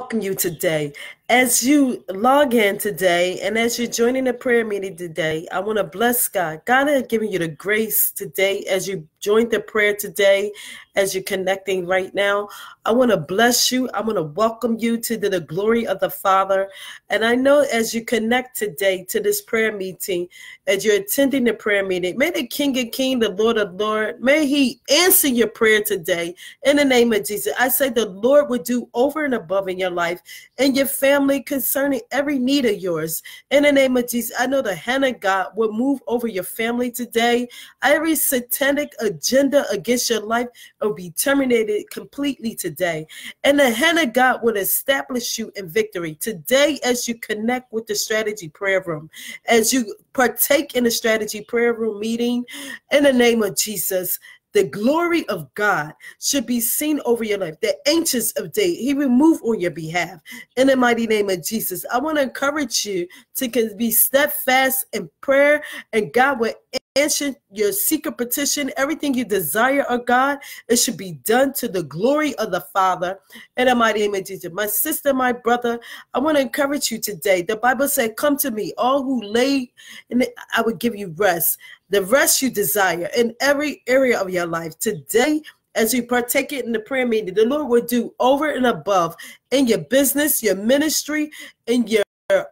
Welcome you today. As you log in today and as you're joining the prayer meeting today, I want to bless God. God has given you the grace today as you join the prayer today, as you're connecting right now. I want to bless you. I want to welcome you to the glory of the Father. And I know as you connect today to this prayer meeting, as you're attending the prayer meeting, may the King of Kings, the Lord of Lords, may he answer your prayer today in the name of Jesus. I say the Lord will do over and above in your life and your family concerning every need of yours. In the name of Jesus, I know the hand of God will move over your family today. Every satanic agenda against your life will be terminated completely today. And the hand of God will establish you in victory. Today, as you connect with the Strategy Prayer Room, as you partake in the Strategy Prayer Room meeting, in the name of Jesus, the glory of God should be seen over your life. The Ancients of Days, he will move on your behalf. In the mighty name of Jesus, I want to encourage you to be steadfast in prayer, and God will answer your secret petition. Everything you desire of God, it should be done to the glory of the Father. In the mighty name of Jesus, my sister, my brother, I want to encourage you today. The Bible said, come to me, all who lay, and I will give you rest. The rest you desire in every area of your life. Today, as you partake in the prayer meeting, the Lord will do over and above in your business, your ministry, in your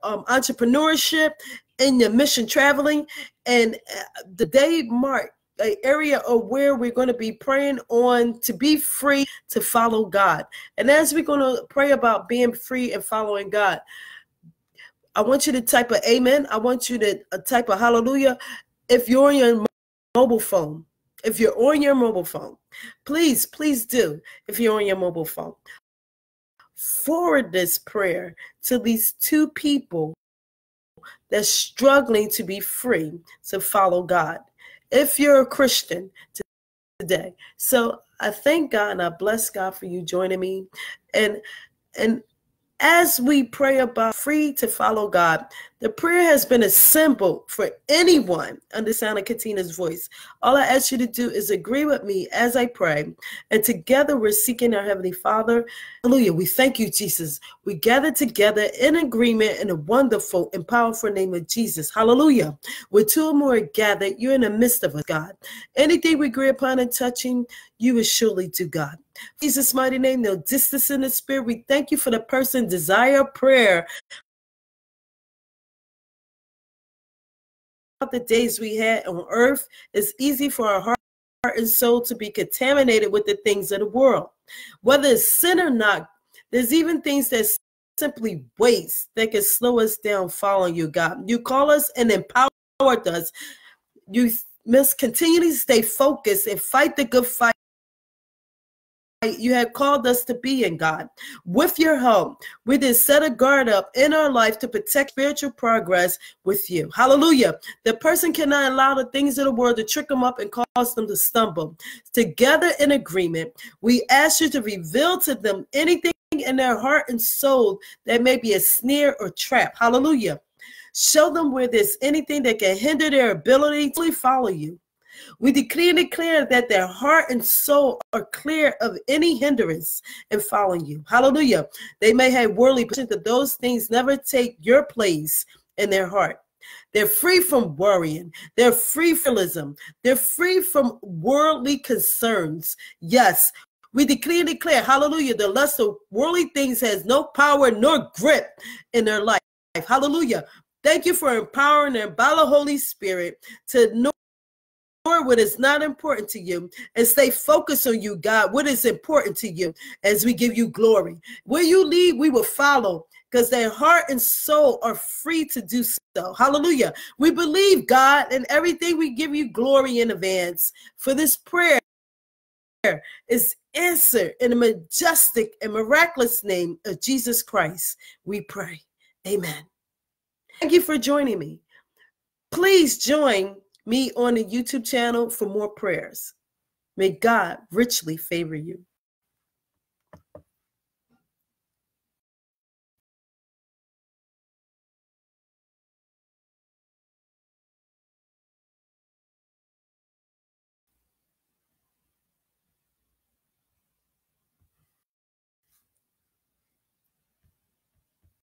entrepreneurship, in your mission traveling. And the day marked an area of where we're going to be praying on to be free to follow God. And as we're going to pray about being free and following God, I want you to type an amen. I want you to type a hallelujah. If you're on your mobile phone, please, do, if you're on your mobile phone, forward this prayer to these two people that's struggling to be free to follow God. If you're a Christian today. So I thank God and I bless God for you joining me. And as we pray about free to follow God, the prayer has been a symbol for anyone under the sound of Katina's voice. All I ask you to do is agree with me as I pray. And together we're seeking our Heavenly Father. Hallelujah. We thank you, Jesus. We gather together in agreement in the wonderful and powerful name of Jesus. Hallelujah. Where two or more are gathered, you're in the midst of us, God. Anything we agree upon and touching, you will surely do, God. Jesus' mighty name, no distance in the spirit. We thank you for the person desire prayer. The days we had on earth, it's easy for our heart and soul to be contaminated with the things of the world. Whether it's sin or not, there's even things that simply waste that can slow us down following you, God. You call us and empower us. You must continually stay focused and fight the good fight you have called us to be in, God. With your help, we then set a guard up in our life to protect spiritual progress with you. Hallelujah. The person cannot allow the things of the world to trick them up and cause them to stumble. Together in agreement, we ask you to reveal to them anything in their heart and soul that may be a snare or trap. Hallelujah. Show them where there's anything that can hinder their ability to follow you. We decree and declare that their heart and soul are clear of any hindrance in following you. Hallelujah. They may have worldly, but those things never take your place in their heart. They're free from worrying. They're free from legalism. They're free from worldly concerns. Yes, we decree and declare, hallelujah, the lust of worldly things has no power nor grip in their life. Hallelujah. Thank you for empowering them by the Holy Spirit to know what is not important to you and stay focused on you, God, what is important to you as we give you glory. Where you lead, we will follow because their heart and soul are free to do so. Hallelujah. We believe, God, in everything. We give you glory in advance for this prayer is answered in the majestic and miraculous name of Jesus Christ. We pray. Amen. Thank you for joining me. Please join me on the YouTube channel for more prayers. May God richly favor you.